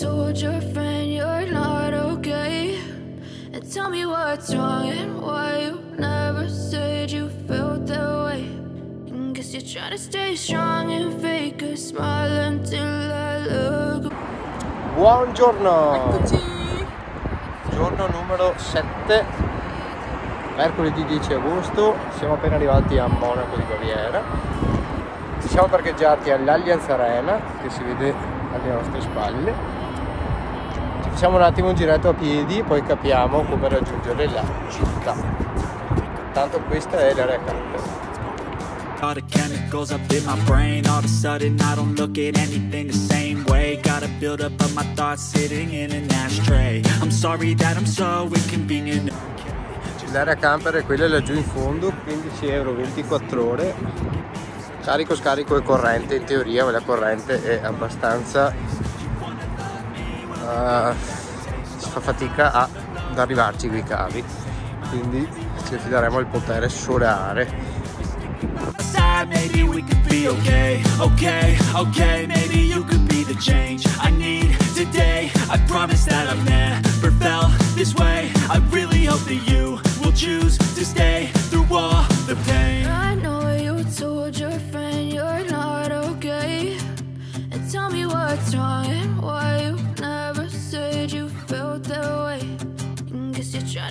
told your friend you're not okay, and tell me what's wrong and why you never said you felt that way. And guess you're trying to stay strong and fake a smile until I look. Buongiorno! Eccoci! Giorno numero 7, mercoledì 10 agosto, siamo appena arrivati a Monaco di Baviera. Ci siamo parcheggiati all'Allianz Arena, che si vede alle nostre spalle. Ci facciamo un attimo un giretto a piedi, poi capiamo come raggiungere la città. Tanto questa è l'area camper. L'area camper è quella laggiù in fondo, 15 euro 24 ore. Carico, scarico e corrente, in teoria, ma la corrente è abbastanza... si fa fatica ad arrivarci qui i cavi, quindi ci affideremo al potere solare.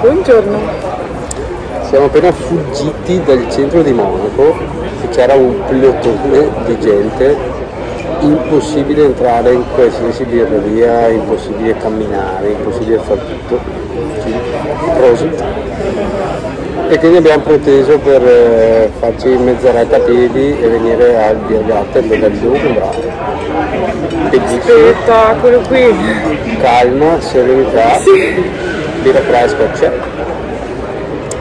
Buongiorno. Siamo appena fuggiti dal centro di Monaco, c'era un plotone di gente, impossibile entrare in qualsiasi birreria, impossibile camminare, impossibile fare tutto, e quindi abbiamo preteso per farci mezz'oretta a piedi e venire al Biergarten dove abbiamo comprato. Spettacolo qui! Calma, serenità. Sì. Birra fresca c'è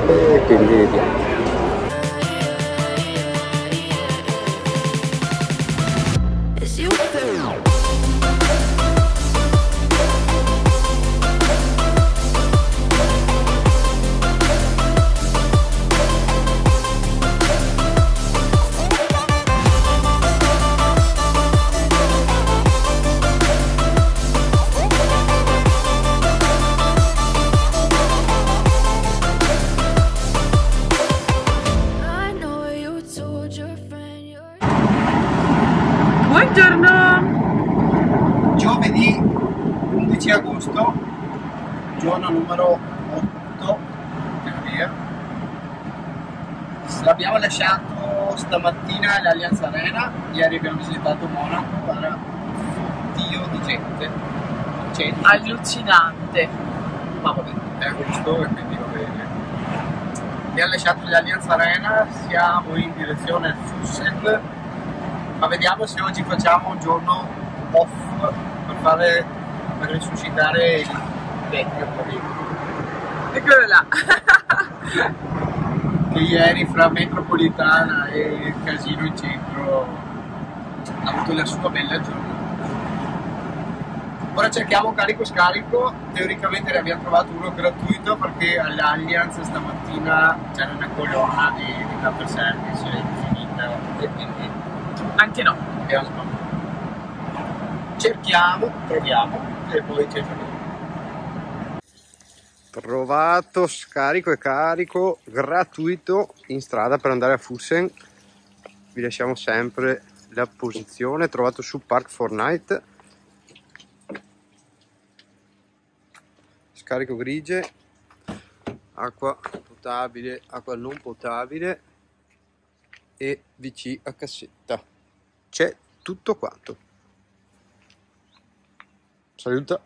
e quindi vediamo. Buongiorno! Giovedì 11 agosto, giorno numero 8 per via. Abbiamo lasciato stamattina l'Allianz Arena, ieri abbiamo visitato Monaco, era un dio di gente. Allucinante! Ma vabbè, è questo e quindi va bene. Abbiamo lasciato l'Allianz Arena, siamo in direzione Füssen. Ma vediamo se oggi facciamo un giorno off per risuscitare il vecchio periodo. Eccolo là! Che ieri fra metropolitana e il casino in centro ha avuto la sua bella giornata. Ora cerchiamo carico-scarico, teoricamente ne abbiamo trovato uno gratuito perché all'Allianz stamattina c'era una colonna di camper service infinita e quindi... Anche no. Cerchiamo, proviamo e poi cerchiamo. Trovato scarico e carico gratuito in strada per andare a Füssen. vi lasciamo sempre la posizione, trovato su Park4Night, scarico grigie, acqua potabile, acqua non potabile e WC a cassetta, c'è tutto quanto. Saluta.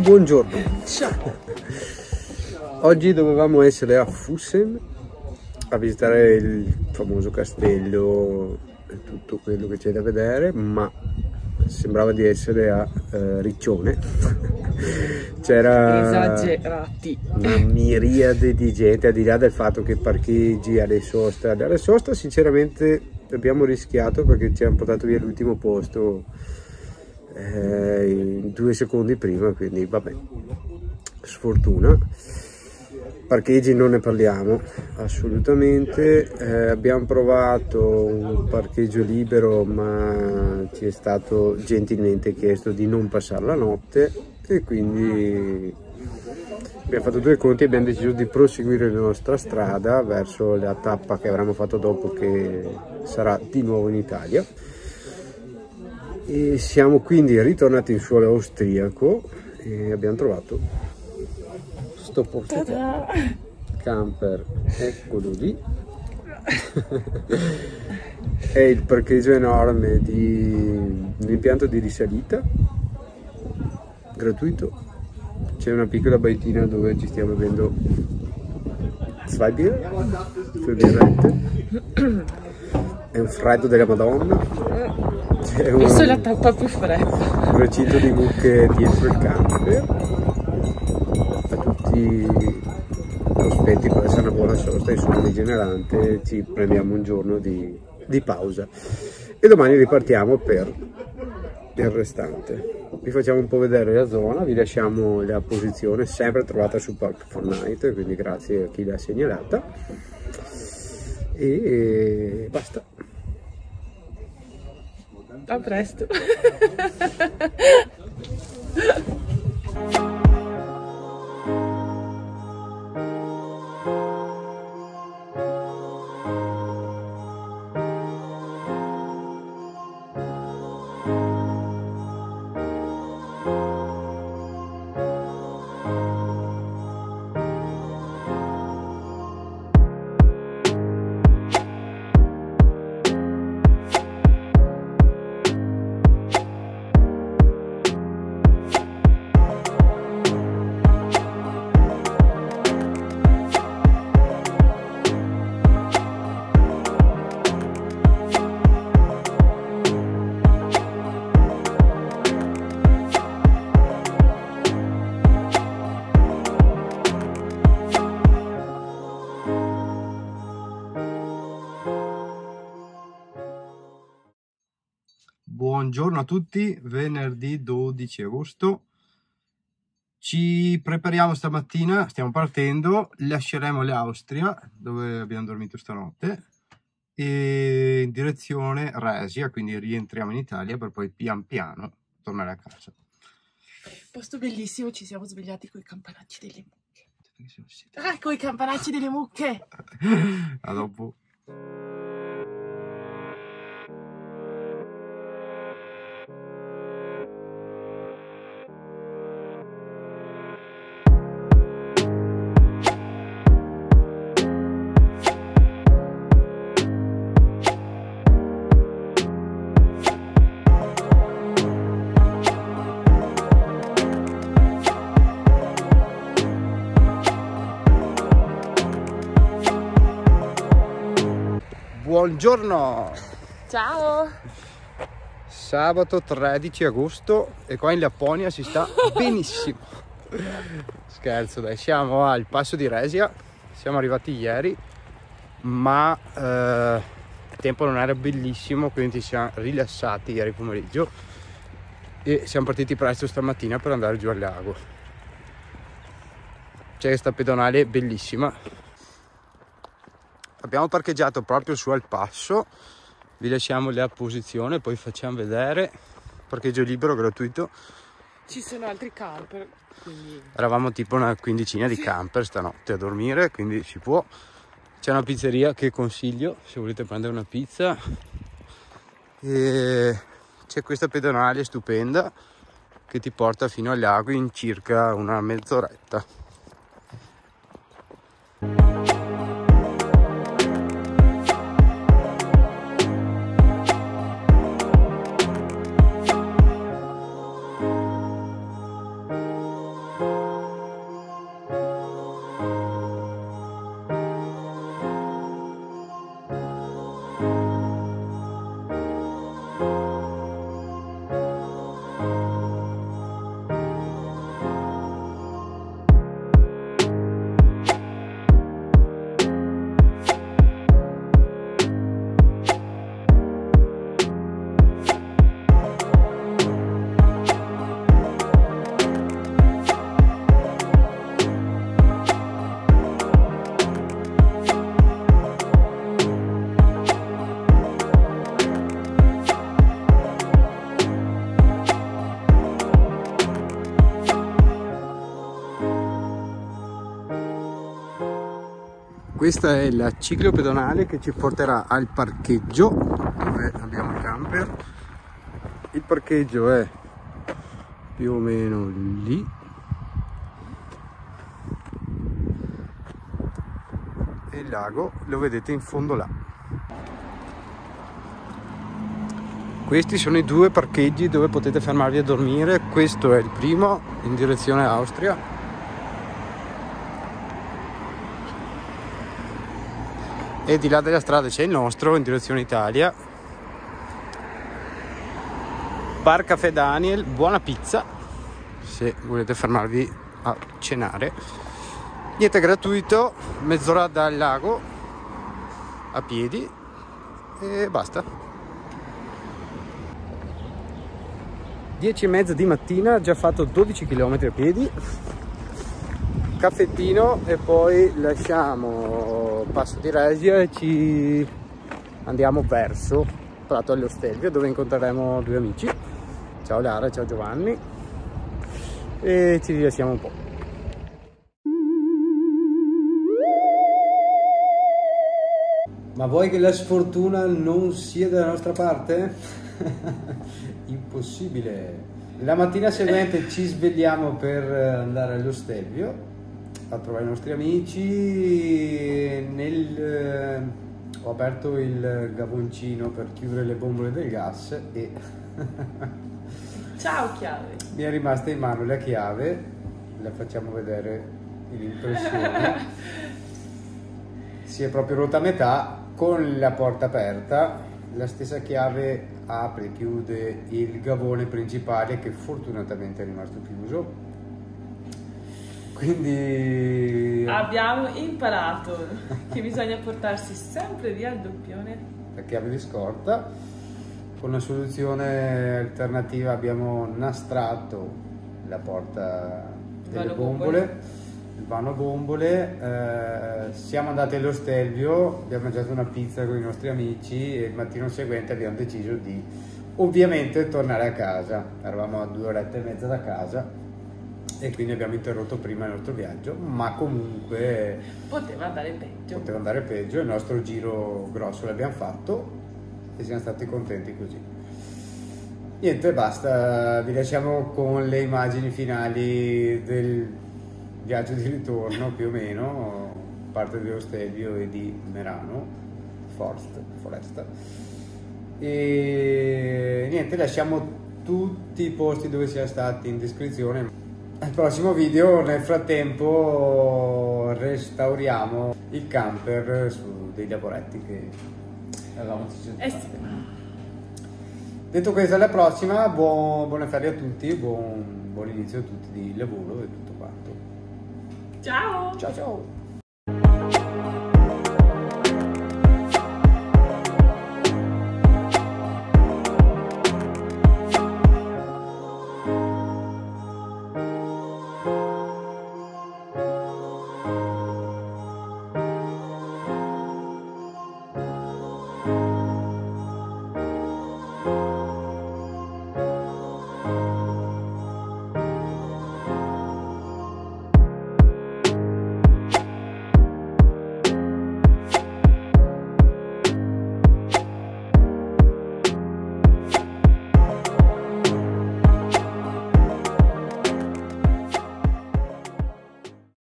Buongiorno. Ciao. Oggi dovevamo essere a Füssen a visitare il famoso castello e tutto quello che c'è da vedere, ma sembrava di essere a Riccione. C'era una miriade di gente, al di là del fatto che parcheggi alle sosta sinceramente abbiamo rischiato perché ci hanno portato via l'ultimo posto 2 secondi prima, quindi vabbè, sfortuna. Parcheggi non ne parliamo assolutamente, abbiamo provato un parcheggio libero ma ci è stato gentilmente chiesto di non passare la notte e quindi abbiamo fatto 2 conti e abbiamo deciso di proseguire la nostra strada verso la tappa che avremo fatto dopo, che sarà di nuovo in Italia. E siamo quindi ritornati in suolo austriaco e abbiamo trovato sto portatile camper, eccolo lì. È il parcheggio enorme di un impianto di risalita gratuito, c'è una piccola baitina dove ci stiamo bevendo 2 birrette. È un freddo della Madonna. C'è un... la tappa più fredda. Un recinto di mucche dietro il camper. A tutti prospetti per essere una buona sosta e sul rigenerante ci prendiamo un giorno di pausa. E domani ripartiamo per il restante. Vi facciamo un po' vedere la zona, vi lasciamo la posizione sempre trovata su Park4Night, quindi grazie a chi l'ha segnalata. E basta, a presto. Buongiorno a tutti, venerdì 12 agosto, ci prepariamo stamattina, stiamo partendo, lasceremo l'Austria dove abbiamo dormito stanotte e in direzione Resia, quindi rientriamo in Italia per poi pian piano tornare a casa. Posto bellissimo, ci siamo svegliati con i campanacci delle mucche. Ah, con i campanacci delle mucche! A dopo. Buongiorno! Ciao! Sabato 13 agosto e qua in Lapponia si sta benissimo. Scherzo, dai, siamo al Passo di Resia, siamo arrivati ieri, ma il tempo non era bellissimo, quindi ci siamo rilassati ieri pomeriggio e siamo partiti presto stamattina per andare giù al lago. C'è questa pedonale bellissima. Abbiamo parcheggiato proprio su al passo, vi lasciamo la posizione, poi facciamo vedere. Parcheggio libero, gratuito. Ci sono altri camper, quindi... Eravamo tipo una quindicina di camper stanotte a dormire, quindi si può. C'è una pizzeria che consiglio se volete prendere una pizza. E c'è questa pedonale stupenda che ti porta fino al lago in circa una mezz'oretta. Questa è la ciclopedonale che ci porterà al parcheggio dove abbiamo il camper. Il parcheggio è più o meno lì. E il lago lo vedete in fondo là. Questi sono i due parcheggi dove potete fermarvi a dormire. Questo è il primo in direzione Austria. E di là della strada c'è il nostro in direzione Italia. Bar Café Daniel, buona pizza se volete fermarvi a cenare. Niente, gratuito, mezz'ora dal lago a piedi e basta. 10:30 di mattina, già fatto 12 km a piedi. Caffettino e poi lasciamo Passo di Resia e ci andiamo verso Prato allo Stelvio dove incontreremo due amici. Ciao Lara, ciao Giovanni, e ci rilassiamo un po'. Ma vuoi che la sfortuna non sia dalla nostra parte? Impossibile. La mattina seguente ci svegliamo per andare allo Stelvio a trovare i nostri amici. Ho aperto il gaboncino per chiudere le bombole del gas e ciao chiave, mi è rimasta in mano la chiave, la facciamo vedere l'impressione. Si è proprio rotta a metà con la porta aperta. La stessa chiave apre e chiude il gavone principale che fortunatamente è rimasto chiuso. Quindi abbiamo imparato che bisogna portarsi sempre via il doppione, la chiave di scorta. Con una soluzione alternativa abbiamo nastrato la porta delle bombole, il vano bombole. Siamo andati allo Stelvio, abbiamo mangiato una pizza con i nostri amici e il mattino seguente abbiamo deciso di ovviamente tornare a casa. Eravamo a 2 orette e mezza da casa e quindi abbiamo interrotto prima il nostro viaggio, ma comunque poteva andare peggio. Poteva andare peggio, il nostro giro grosso l'abbiamo fatto e siamo stati contenti così. Niente, basta, vi lasciamo con le immagini finali del viaggio di ritorno più o meno, parte dello Stelvio e di Merano, Forst. E niente, lasciamo tutti i posti dove siamo stati in descrizione. Al prossimo video, nel frattempo restauriamo il camper su dei lavoretti che avevamo deciso. Detto questo, alla prossima, buone ferie a tutti, buon inizio a tutti di lavoro e tutto qua. Ciao! Ciao ciao!